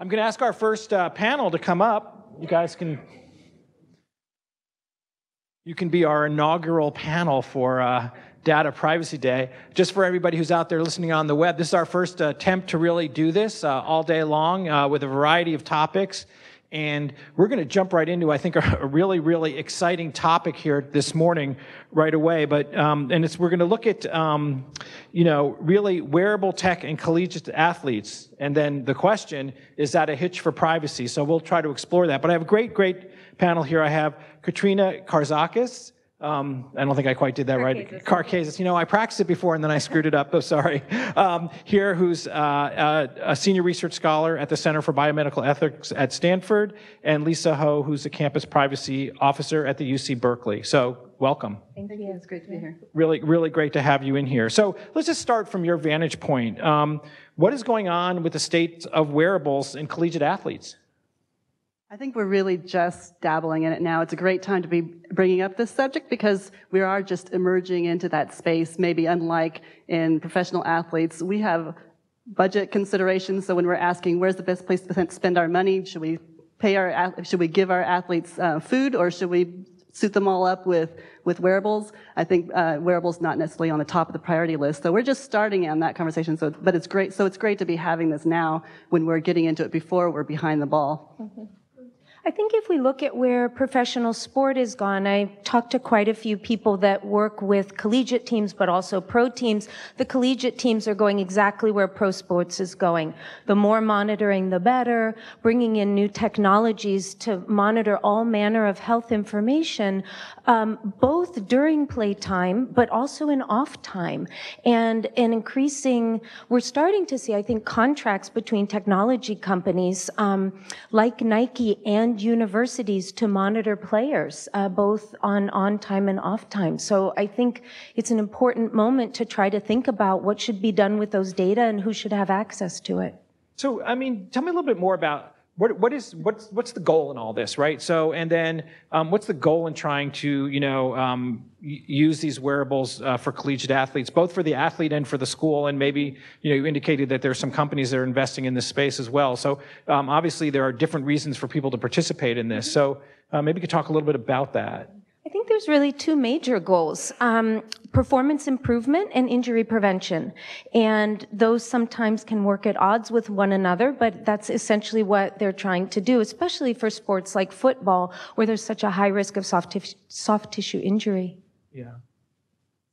I'm going to ask our first panel to come up. You guys can, you can be our inaugural panel for Data Privacy Day. Just for everybody who's out there listening on the web, this is our first attempt to really do this all day long with a variety of topics. And we're going to jump right into, I think, a really, really exciting topic here this morning right away. But we're going to look at, really wearable tech and collegiate athletes. And then the question, is that a hitch for privacy? So we'll try to explore that. But I have a great, great panel here. I have Katrina Karkazis. I don't think I quite did that right. Karkazis. You know, I practiced it before and then I screwed it up. I'm sorry. Here, who's a senior research scholar at the Center for Biomedical Ethics at Stanford, and Lisa Ho, who's a campus privacy officer at the UC Berkeley. So, welcome. Thank you. It's great to be here. Really, really great to have you in here. So, let's just start from your vantage point. What is going on with the state of wearables in collegiate athletes? I think we're really just dabbling in it now. It's a great time to be bringing up this subject because we are just emerging into that space, maybe unlike in professional athletes. We have budget considerations, so when we're asking where's the best place to spend our money, should we pay our, should we give our athletes food, or should we suit them all up with wearables? I think wearables not necessarily on the top of the priority list. So we're just starting on that conversation, so, but it's great. So it's great to be having this now when we're getting into it before we're behind the ball. Mm-hmm. I think if we look at where professional sport is gone, I talked to quite a few people that work with collegiate teams, but also pro teams. The collegiate teams are going exactly where pro sports is going. The more monitoring, the better, bringing in new technologies to monitor all manner of health information, both during playtime, but also in off time. And an increasing, we're starting to see, I think, contracts between technology companies like Nike and universities to monitor players, both on time and off time. So I think it's an important moment to try to think about what should be done with those data and who should have access to it. So, I mean, tell me a little bit more about what's the goal in all this, right? So, and then what's the goal in trying to, use these wearables for collegiate athletes, both for the athlete and for the school? And maybe, you indicated that there's some companies that are investing in this space as well. So obviously there are different reasons for people to participate in this. So maybe you could talk a little bit about that. I think there's really two major goals, performance improvement and injury prevention. And those sometimes can work at odds with one another, but that's essentially what they're trying to do, especially for sports like football, where there's such a high risk of soft tissue injury. Yeah.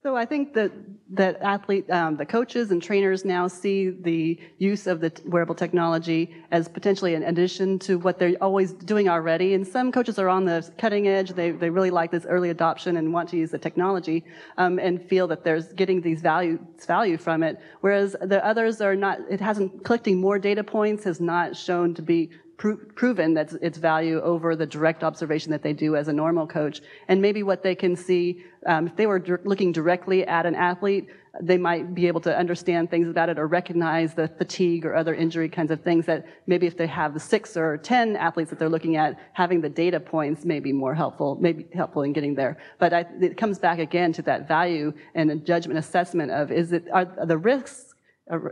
So I think that the coaches and trainers now see the use of the wearable technology as potentially an addition to what they're always doing already. And some coaches are on the cutting edge. They really like this early adoption and want to use the technology and feel that there's getting these value from it. Whereas the others are not, it hasn't, collecting more data points has not shown to be proven that's its value over the direct observation that they do as a normal coach. And maybe what they can see, if they were looking directly at an athlete, they might be able to understand things about it or recognize the fatigue or other injury kinds of things that maybe if they have the 6 or 10 athletes that they're looking at, having the data points may be more helpful, maybe helpful in getting there. But it comes back again to that value and a judgment assessment of, are the risks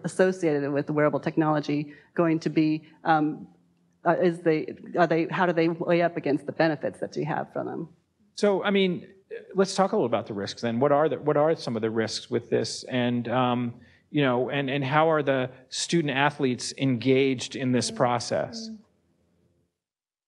associated with the wearable technology going to be, how do they weigh up against the benefits that you have from them? So, I mean, let's talk a little about the risks then. What are some of the risks with this? And, and how are the student athletes engaged in this process?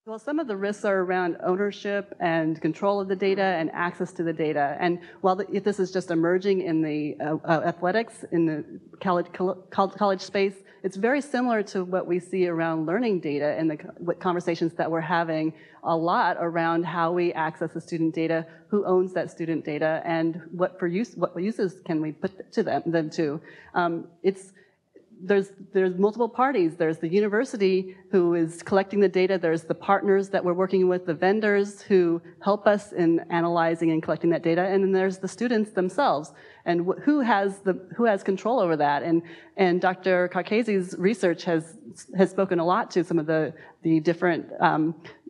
Well, some of the risks are around ownership and control of the data and access to the data. And while this is just emerging in the athletics, in the college space, it's very similar to what we see around learning data and the conversations that we're having a lot around how we access the student data, who owns that student data, and what uses can we put to them to. There's multiple parties. There's the university who is collecting the data. There's the partners that we're working with, the vendors who help us in analyzing and collecting that data. And then there's the students themselves. And who has control over that? And Dr. Karkazis' research has spoken a lot to some of the different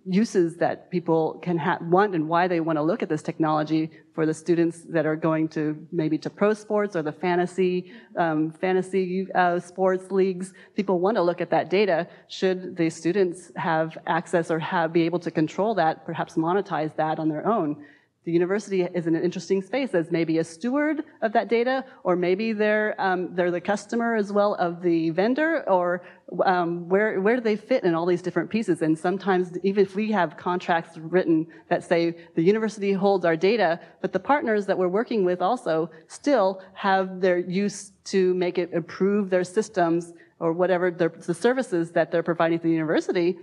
uses that people can want and why they want to look at this technology for the students that are going to maybe to pro sports or the fantasy sports leagues. People want to look at that data. Should the students have access or be able to control that, perhaps monetize that on their own? The university is in an interesting space as maybe a steward of that data, or maybe they're the customer as well of the vendor, or where do they fit in all these different pieces? And sometimes, even if we have contracts written that say the university holds our data, but the partners that we're working with also still have their use to make it improve their systems or whatever the services that they're providing to the university.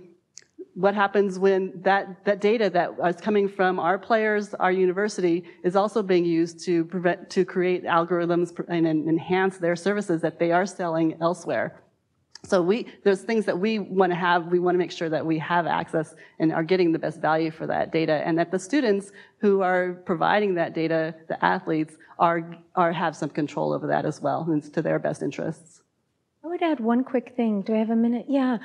What happens when that data that is coming from our players, our university, is also being used to create algorithms and enhance their services that they are selling elsewhere? So there's things that we want to have. We want to make sure that we have access and are getting the best value for that data, and that the students who are providing that data, the athletes, have some control over that as well, and it's to their best interests. I would add one quick thing. Do I have a minute? Yeah.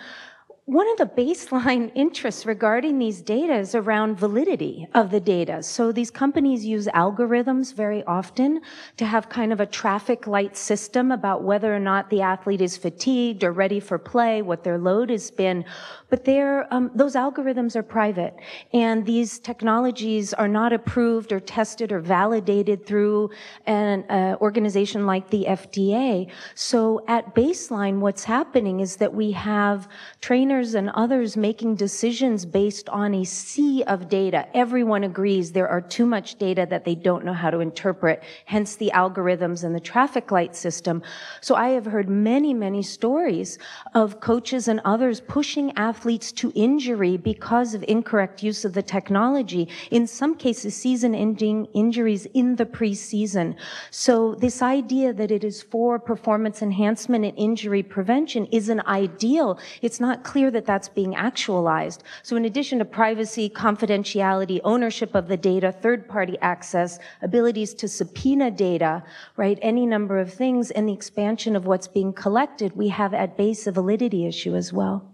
One of the baseline interests regarding these data is around validity of the data. So these companies use algorithms very often to have kind of a traffic light system about whether or not the athlete is fatigued or ready for play, what their load has been. But those algorithms are private, and these technologies are not approved or tested or validated through an organization like the FDA. So at baseline, what's happening is that we have trainers and others making decisions based on a sea of data. Everyone agrees there are too much data that they don't know how to interpret, hence the algorithms and the traffic light system. So I have heard many, many stories of coaches and others pushing athletes to injury because of incorrect use of the technology. In some cases, season-ending injuries in the preseason. So this idea that it is for performance enhancement and injury prevention is an ideal. It's not clear that that's being actualized. So in addition to privacy, confidentiality, ownership of the data, third-party access, abilities to subpoena data, right, any number of things, and the expansion of what's being collected, we have at base a validity issue as well.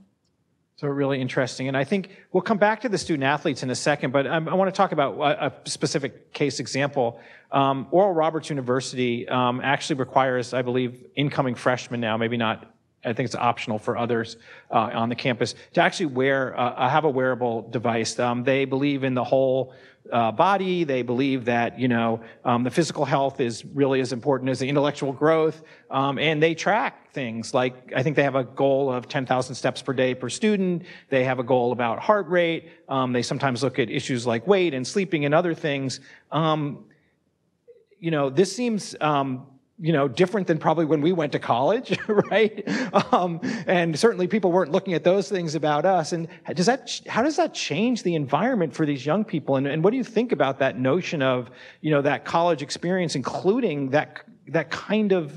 So really interesting. And I think we'll come back to the student-athletes in a second, but I want to talk about a specific case example. Oral Roberts University actually requires, I believe, incoming freshmen now, maybe not, I think it's optional for others on the campus, to actually have a wearable device. They believe in the whole body. They believe that, you know, the physical health is really as important as the intellectual growth. And they track things like, I think they have a goal of 10,000 steps per day per student. They have a goal about heart rate. They sometimes look at issues like weight and sleeping and other things. You know, this seems, you know, different than probably when we went to college, right? And certainly people weren't looking at those things about us. And how does that change the environment for these young people? And what do you think about that notion of, you know, that college experience, including that kind of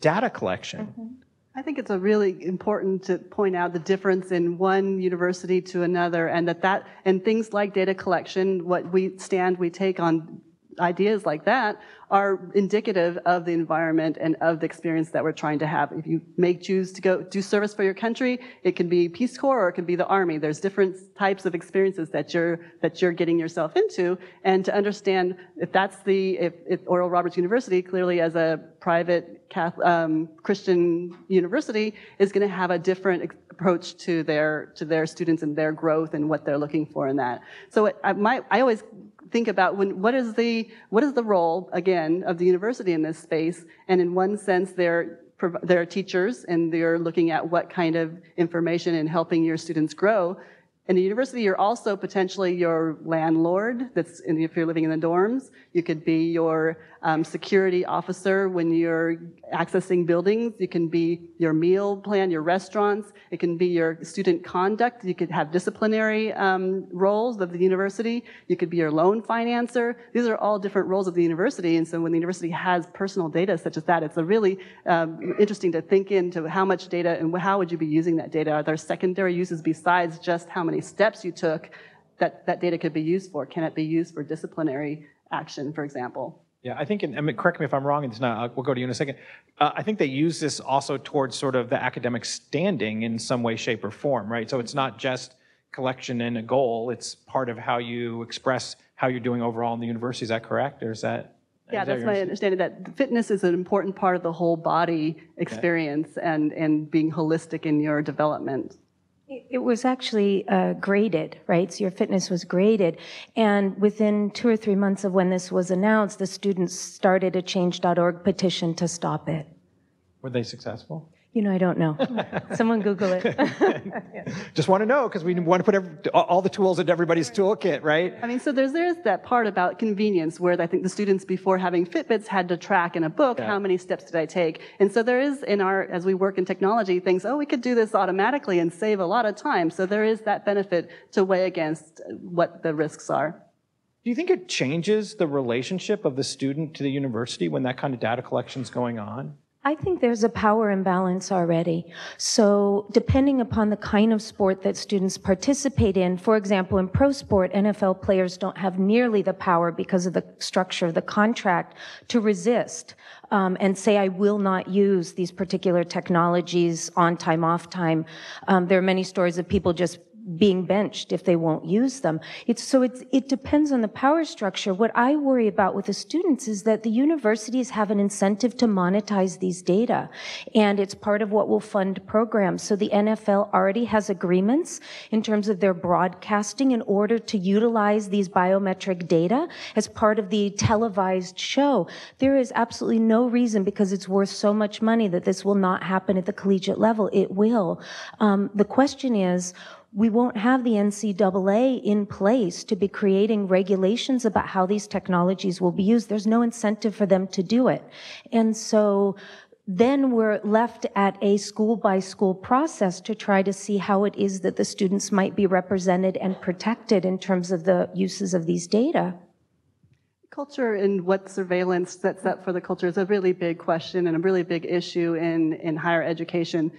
data collection? Mm-hmm. I think it's really important to point out the difference in one university to another, and that and things like data collection, what we take on ideas like that are indicative of the environment and of the experience that we're trying to have. If you may choose to go do service for your country, it can be Peace Corps or it can be the Army. There's different types of experiences that you're getting yourself into, and to understand if that's if Oral Roberts University, clearly as a private Catholic, Christian university, is going to have a different approach to their students and their growth and what they're looking for in that. So I always think about what is the role, again, of the university in this space, and in one sense they're teachers and they're looking at what kind of information and helping your students grow. In the university, you're also potentially your landlord. If you're living in the dorms, you could be your security officer when you're accessing buildings. You can be your meal plan, your restaurants. It can be your student conduct. You could have disciplinary roles of the university. You could be your loan financer. These are all different roles of the university. And so when the university has personal data such as that, it's a really interesting to think into how much data and how would you be using that data. Are there secondary uses besides just how many steps you took that data could be used for? Can it be used for disciplinary action, for example? Yeah, I think, and correct me if I'm wrong, and we'll go to you in a second. I think they use this also towards sort of the academic standing in some way, shape, or form, right? So it's not just collection and a goal. It's part of how you express how you're doing overall in the university. Is that correct? Or is that? Yeah, that's my understanding, that fitness is an important part of the whole body experience, okay, and being holistic in your development. It was actually graded, right? So your fitness was graded. And within 2 or 3 months of when this was announced, the students started a change.org petition to stop it. Were they successful? You know, I don't know. Someone Google it. Yeah. Just want to know, because we want to put all the tools into everybody's toolkit, right? I mean, so there's that part about convenience where I think the students before having Fitbits had to track in a book, yeah, how many steps did I take? And so there is, in our, as we work in technology, things, oh, we could do this automatically and save a lot of time. So there is that benefit to weigh against what the risks are. Do you think it changes the relationship of the student to the university when that kind of data collection is going on? I think there's a power imbalance already. So depending upon the kind of sport that students participate in, for example, in pro sport, NFL players don't have nearly the power because of the structure of the contract to resist and say, I will not use these particular technologies on time, off time. There are many stories of people just being benched if they won't use them. It depends on the power structure. What I worry about with the students is that the universities have an incentive to monetize these data, and it's part of what will fund programs. So the NFL already has agreements in terms of their broadcasting in order to utilize these biometric data as part of the televised show. There is absolutely no reason, because it's worth so much money, that this will not happen at the collegiate level. It will. The question is, we won't have the NCAA in place to be creating regulations about how these technologies will be used. There's no incentive for them to do it. And so then we're left at a school-by-school process to try to see how it is that the students might be represented and protected in terms of the uses of these data. Culture and what surveillance sets up for the culture is a really big question and a really big issue in higher education.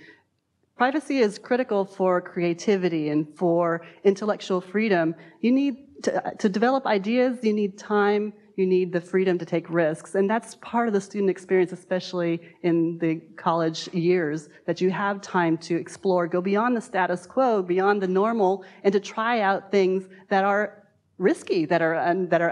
Privacy is critical for creativity and for intellectual freedom. You need to develop ideas, you need time, you need the freedom to take risks. And that's part of the student experience, especially in the college years, that you have time to explore, go beyond the status quo, beyond the normal, and to try out things that are risky, that are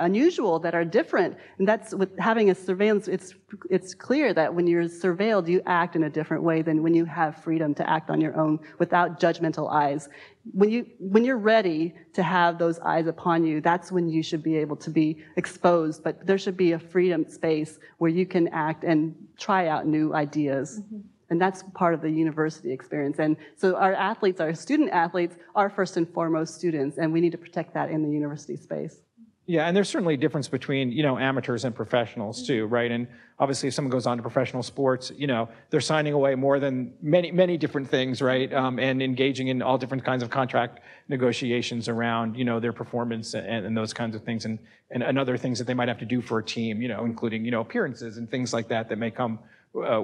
unusual, that are different. And that's with having a surveillance, it's clear that when you're surveilled, you act in a different way than when you have freedom to act on your own without judgmental eyes. When you're ready to have those eyes upon you, that's when you should be able to be exposed, but there should be a freedom space where you can act and try out new ideas. Mm-hmm. And that's part of the university experience. And so our athletes, our student athletes, are first and foremost students, and we need to protect that in the university space. Yeah, and there's certainly a difference between, you know, amateurs and professionals too, right? And obviously if someone goes on to professional sports, you know, they're signing away more than many different things, right? And engaging in all different kinds of contract negotiations around, you know, their performance and those kinds of things and other things that they might have to do for a team, you know, including, you know, appearances and things like that that may come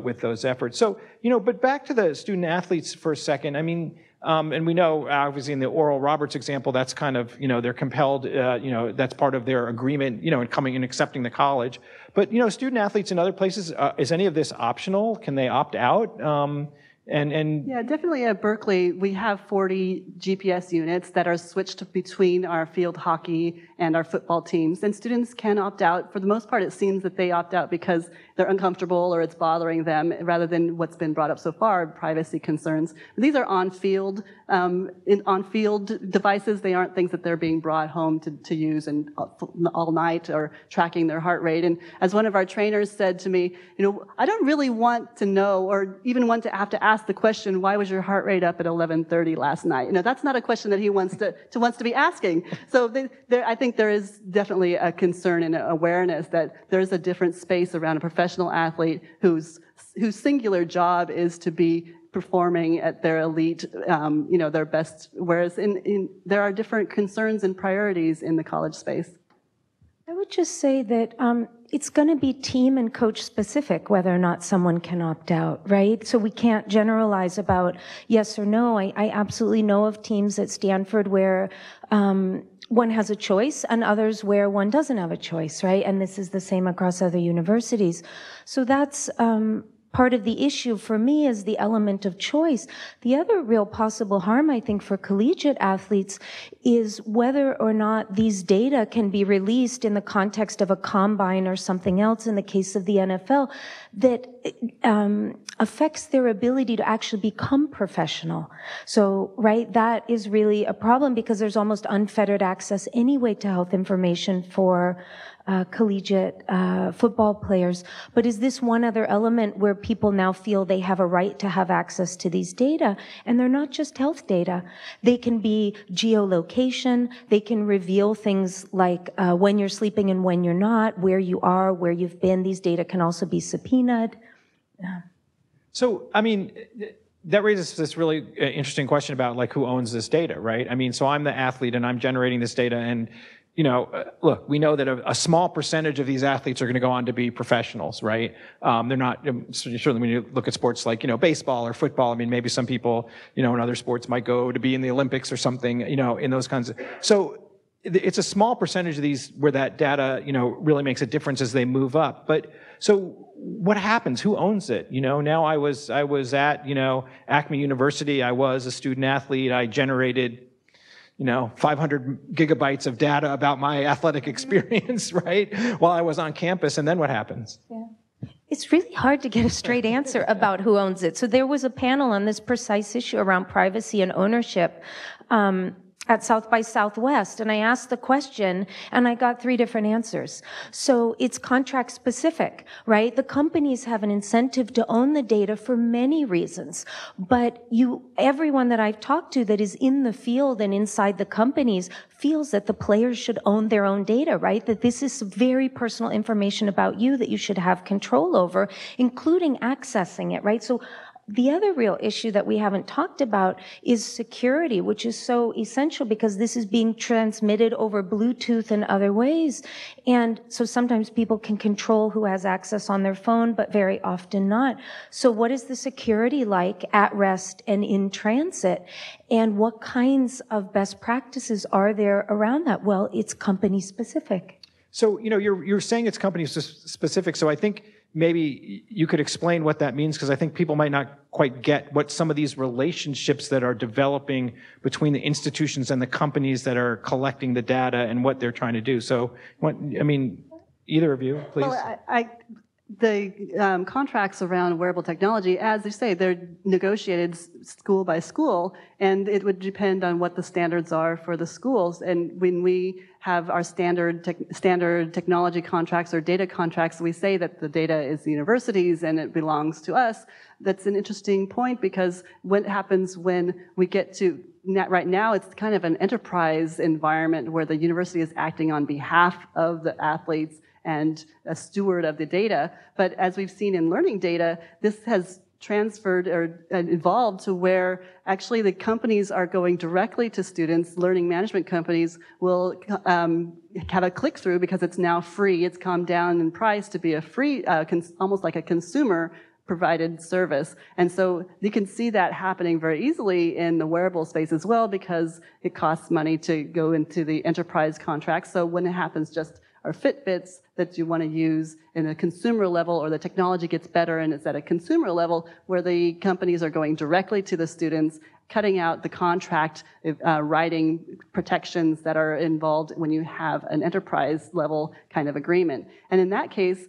with those efforts. So, you know, but back to the student athletes for a second. I mean, and we know, obviously, in the Oral Roberts example, that's kind of, you know, they're compelled, you know, that's part of their agreement, you know, in coming and accepting the college. But, you know, student athletes in other places, is any of this optional? Can they opt out? Yeah, definitely at Berkeley, we have 40 GPS units that are switched between our field hockey and our football teams, and students can opt out. For the most part, it seems that they opt out because they're uncomfortable or it's bothering them, rather than what's been brought up so far, privacy concerns. These are on-field on-field devices. They aren't things that they're being brought home to use and all night, or tracking their heart rate. And as one of our trainers said to me, you know, I don't really want to know or even want to have to ask the question, why was your heart rate up at 11:30 last night? You know, that's not a question that he wants to be asking. So I think there is definitely a concern and an awareness that there's a different space around a professional athlete whose singular job is to be performing at their elite, you know, their best, whereas there are different concerns and priorities in the college space. I would just say that it's going to be team and coach specific whether or not someone can opt out, right? So we can't generalize about yes or no. I absolutely know of teams at Stanford where one has a choice and others where one doesn't have a choice, right? And this is the same across other universities. So that's part of the issue for me is the element of choice. The other real possible harm, I think, for collegiate athletes is whether or not these data can be released in the context of a combine or something else, in the case of the NFL, that affects their ability to actually become professional. So, right, that is really a problem because there's almost unfettered access anyway to health information for collegiate football players. But is this one other element where people now feel they have a right to have access to these data? And they're not just health data. They can be geolocation. They can reveal things like when you're sleeping and when you're not, where you are, where you've been. These data can also be subpoenaed. So, I mean, that raises this really interesting question about, like, who owns this data, right? I mean, so I'm the athlete and I'm generating this data, and you know, look, we know that a small percentage of these athletes are going to go on to be professionals, right? They're not, certainly when you look at sports like, you know, baseball or football, I mean, maybe some people, you know, in other sports might go to be in the Olympics or something, you know, in those kinds of, so it's a small percentage of these where that data, you know, really makes a difference as they move up. But so what happens? Who owns it? You know, now I was at, you know, Acme University. I was a student athlete. I generated, you know, 500 gigabytes of data about my athletic experience, right, while I was on campus, and then what happens? Yeah. It's really hard to get a straight answer about who owns it. So there was a panel on this precise issue around privacy and ownership at South by Southwest, and I asked the question, and I got 3 different answers. So it's contract specific, right? The companies have an incentive to own the data for many reasons, but everyone that I've talked to that is in the field and inside the companies feels that the players should own their own data, right? That this is very personal information about you that you should have control over, including accessing it, right? So the other real issue that we haven't talked about is security, which is so essential because this is being transmitted over Bluetooth and other ways. And so sometimes people can control who has access on their phone, but very often not. So what is the security like at rest and in transit? And what kinds of best practices are there around that? Well, it's company specific. So, you know, you're saying it's company specific. So I think maybe you could explain what that means, because I think people might not quite get what some of these relationships that are developing between the institutions and the companies that are collecting the data and what they're trying to do. So, what, I mean, either of you, please. Well, the contracts around wearable technology, as you say, they're negotiated school by school, and it would depend on what the standards are for the schools. And when we have our standard technology contracts or data contracts, we say that the data is the universities and it belongs to us. That's an interesting point, because what happens when we get to, right now it's kind of an enterprise environment where the university is acting on behalf of the athletes and a steward of the data. But as we've seen in learning data, this has transferred or evolved to where actually the companies are going directly to students. Learning management companies will have a click-through because it's now free. It's come down in price to be a free, almost like a consumer provided service. And so you can see that happening very easily in the wearable space as well, because it costs money to go into the enterprise contract. So when it happens, just or Fitbits that you want to use in a consumer level, or the technology gets better and it's at a consumer level where the companies are going directly to the students, cutting out the contract writing protections that are involved when you have an enterprise level kind of agreement. And in that case,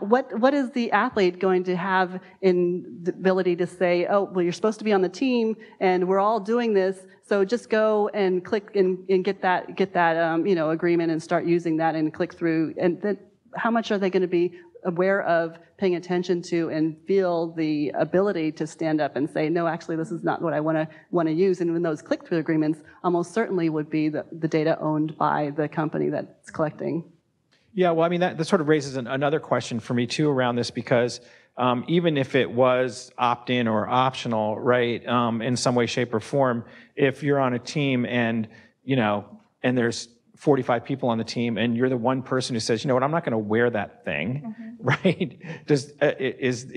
what is the athlete going to have in the ability to say, oh, well, you're supposed to be on the team and we're all doing this, so just go and click and get that you know, agreement and start using that and click through. And then how much are they going to be aware of, paying attention to, and feel the ability to stand up and say, no, actually, this is not what I want to use. And when those click-through agreements almost certainly would be the data owned by the company that's collecting. Yeah, well, I mean, that sort of raises another question for me, too, around this, because even if it was opt-in or optional, right, in some way, shape, or form, if you're on a team and, you know, and there's 45 people on the team and you're the one person who says, you know what, I'm not going to wear that thing, mm-hmm. right?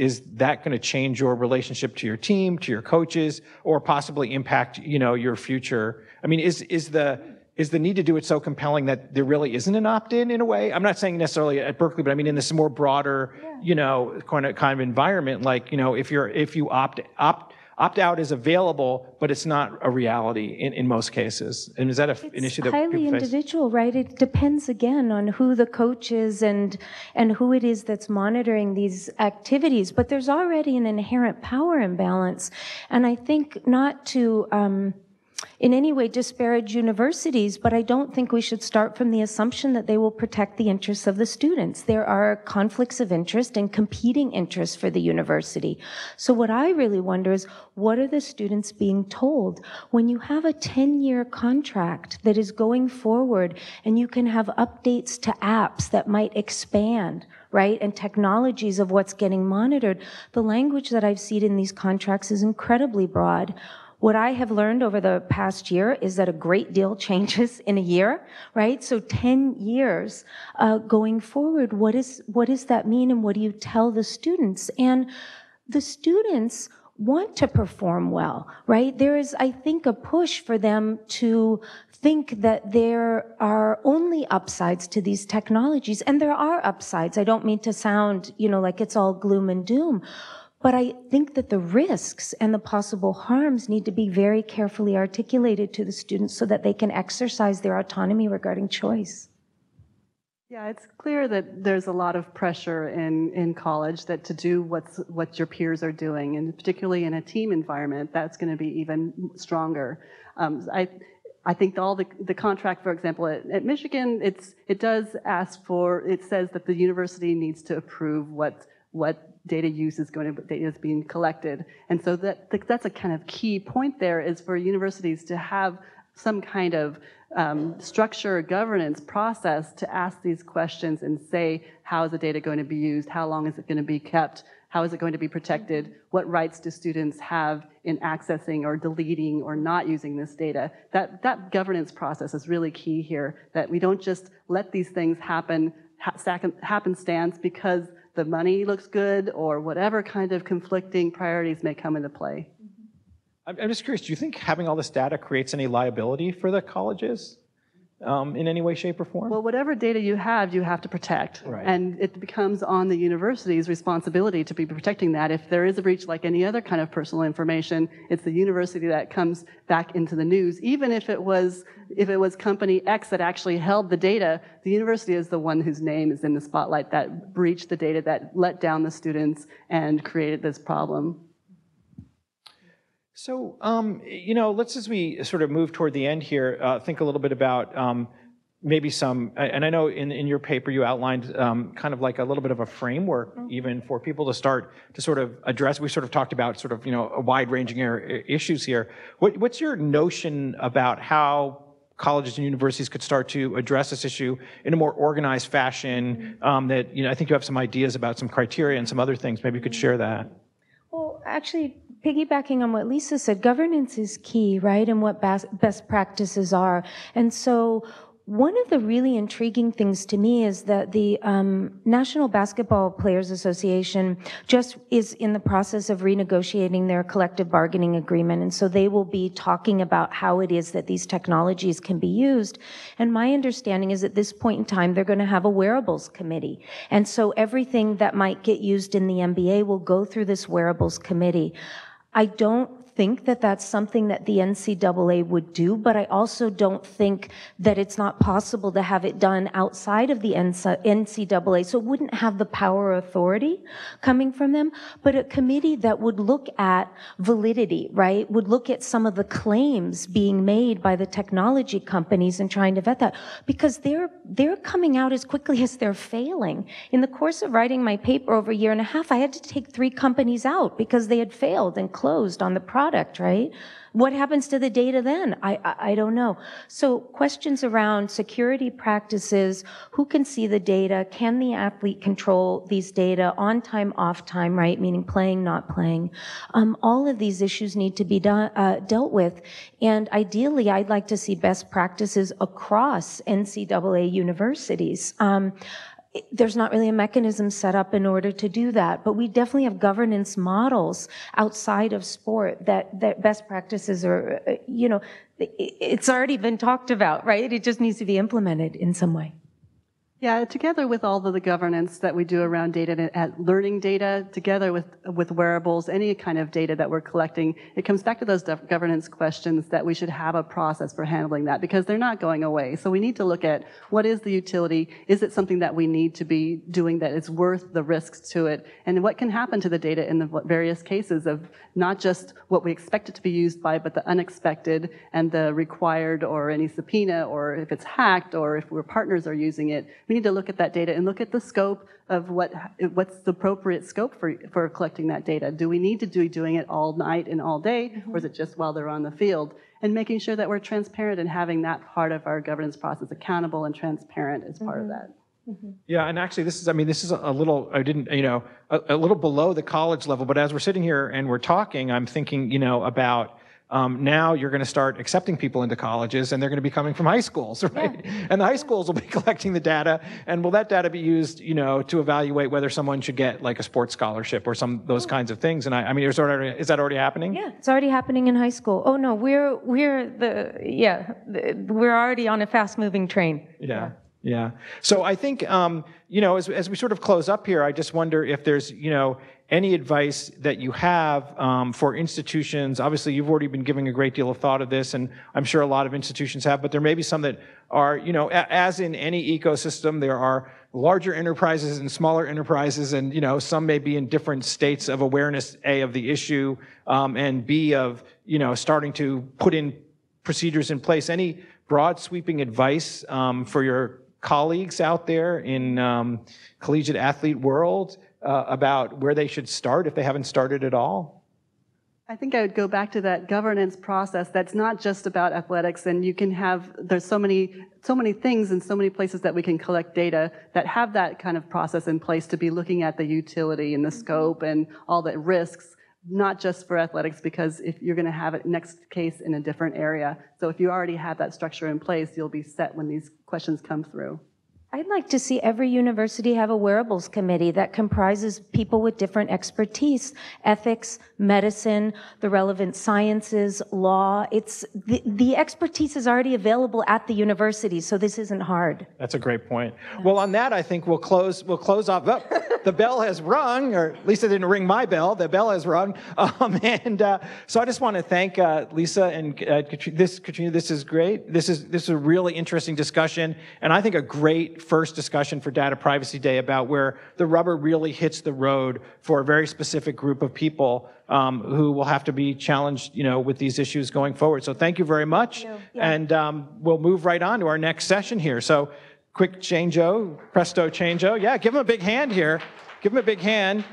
Is that going to change your relationship to your team, to your coaches, or possibly impact, you know, your future? I mean, is the... is the need to do it so compelling that there really isn't an opt-in in a way? I'm not saying necessarily at Berkeley, but I mean in this more broader, you know, kind of environment, like, you know, if you opt out is available, but it's not a reality in most cases. And is that an issue that people face? It's highly individual, right? It depends, again, on who the coach is and who it is that's monitoring these activities. But there's already an inherent power imbalance. And I think not to... in any way disparage universities, but I don't think we should start from the assumption that they will protect the interests of the students. There are conflicts of interest and competing interests for the university. So what I really wonder is, what are the students being told? When you have a 10-year contract that is going forward and you can have updates to apps that might expand, right, and technologies of what's getting monitored, the language that I've seen in these contracts is incredibly broad. What I have learned over the past year is that a great deal changes in a year, right? So 10 years going forward, what does that mean and what do you tell the students? And the students want to perform well, right? There is, I think, a push for them to think that there are only upsides to these technologies, and there are upsides. I don't mean to sound, you know, like it's all gloom and doom. But I think that the risks and the possible harms need to be very carefully articulated to the students so that they can exercise their autonomy regarding choice. Yeah, it's clear that there's a lot of pressure in college that to do what your peers are doing, and particularly in a team environment, that's going to be even stronger. I think all the contract, for example, at Michigan, it does ask for, it says that the university needs to approve what data use is going to data is being collected, and so that's a kind of key point there is for universities to have some kind of structure, governance process to ask these questions and say, how is the data going to be used? How long is it going to be kept? How is it going to be protected? What rights do students have in accessing or deleting or not using this data? That governance process is really key here. That we don't just let these things happen happenstance because the money looks good, or whatever kind of conflicting priorities may come into play. I'm just curious, do you think having all this data creates any liability for the colleges in any way, shape, or form? Well, whatever data you have to protect. Right. And it becomes on the university's responsibility to be protecting that. If there is a breach like any other kind of personal information, it's the university that comes back into the news. Even if it was company X that actually held the data, the university is the one whose name is in the spotlight that breached the data, that let down the students and created this problem. So, you know, let's, as we sort of move toward the end here, think a little bit about maybe some, and I know in your paper you outlined kind of like a little bit of a framework even for people to start to sort of address. We sort of talked about sort of, you know, a wide-ranging issues here. What's your notion about how colleges and universities could start to address this issue in a more organized fashion that, you know, I think you have some ideas about some criteria and some other things. Maybe you could share that. Well, actually, piggybacking on what Lisa said, governance is key, right, and what best practices are. And so one of the really intriguing things to me is that the National Basketball Players Association just is in the process of renegotiating their collective bargaining agreement, and so they will be talking about how it is that these technologies can be used. And my understanding is at this point in time they're going to have a wearables committee, and so everything that might get used in the NBA will go through this wearables committee. I don't think that that's something that the NCAA would do, but I also don't think that it's not possible to have it done outside of the NCAA, so it wouldn't have the power or authority coming from them, but a committee that would look at validity, right, would look at some of the claims being made by the technology companies and trying to vet that, because they're coming out as quickly as they're failing. In the course of writing my paper over a year and a half, I had to take 3 companies out because they had failed and closed on the product, right? What happens to the data then? I don't know. So questions around security practices, who can see the data, can the athlete control these data, on time, off time, right? Meaning playing, not playing. All of these issues need to be dealt with. And ideally, I'd like to see best practices across NCAA universities. there's not really a mechanism set up in order to do that. But we definitely have governance models outside of sport that best practices are, you know, it's already been talked about, right? It just needs to be implemented in some way. Yeah, together with all of the governance that we do around data, learning data, together with wearables, any kind of data that we're collecting, it comes back to those governance questions that we should have a process for handling that, because they're not going away. So we need to look at what is the utility, is it something that we need to be doing that is worth the risks to it, and what can happen to the data in the various cases of not just what we expect it to be used by, but the unexpected and the required or any subpoena, or if it's hacked, or if our partners are using it. We need to look at that data and look at the scope of what's the appropriate scope for collecting that data. Do we need to be doing it all night and all day, or is it just while they're on the field? And making sure that we're transparent and having that part of our governance process accountable and transparent as part of that. Yeah, and actually this is, I mean, this is a little, I didn't, you know, a little below the college level, but as we're sitting here and we're talking, I'm thinking, you know, about now you're going to start accepting people into colleges, and they're going to be coming from high schools, right? Yeah. And the high schools will be collecting the data, and will that data be used, you know, to evaluate whether someone should get like a sports scholarship or some those kinds of things? And I mean, is that already happening? Yeah, it's already happening in high school. Oh no, we're already on a fast-moving train. Yeah. Yeah. So I think, you know, as we sort of close up here, I just wonder if there's, you know, any advice that you have for institutions. Obviously, you've already been giving a great deal of thought of this, and I'm sure a lot of institutions have, but there may be some that are, you know, as in any ecosystem, there are larger enterprises and smaller enterprises, and, you know, some may be in different states of awareness, A, of the issue, and B, of, you know, starting to put in procedures in place. Any broad sweeping advice for your colleagues out there in collegiate athlete world about where they should start if they haven't started at all? I think I would go back to that governance process that's not just about athletics, and you can have, there's so many things and so many places that we can collect data that have that kind of process in place to be looking at the utility and the scope and all the risks, not just for athletics, because if you're going to have it next case in a different area. So if you already have that structure in place, you'll be set when these questions come through. I'd like to see every university have a wearables committee that comprises people with different expertise, ethics, medicine, the relevant sciences, law. It's the expertise is already available at the university, so this isn't hard. That's a great point. Yeah. Well, on that, I think we'll close off. Oh, the bell has rung, or Lisa didn't ring my bell. The bell has rung. So I just want to thank Lisa and Katrina. This is great. This is a really interesting discussion, and I think a great first discussion for Data Privacy Day about where the rubber really hits the road for a very specific group of people who will have to be challenged, you know, with these issues going forward. So thank you very much. Yeah. And we'll move right on to our next session here. So quick change-o, presto change-o. Yeah, give them a big hand here. Give them a big hand.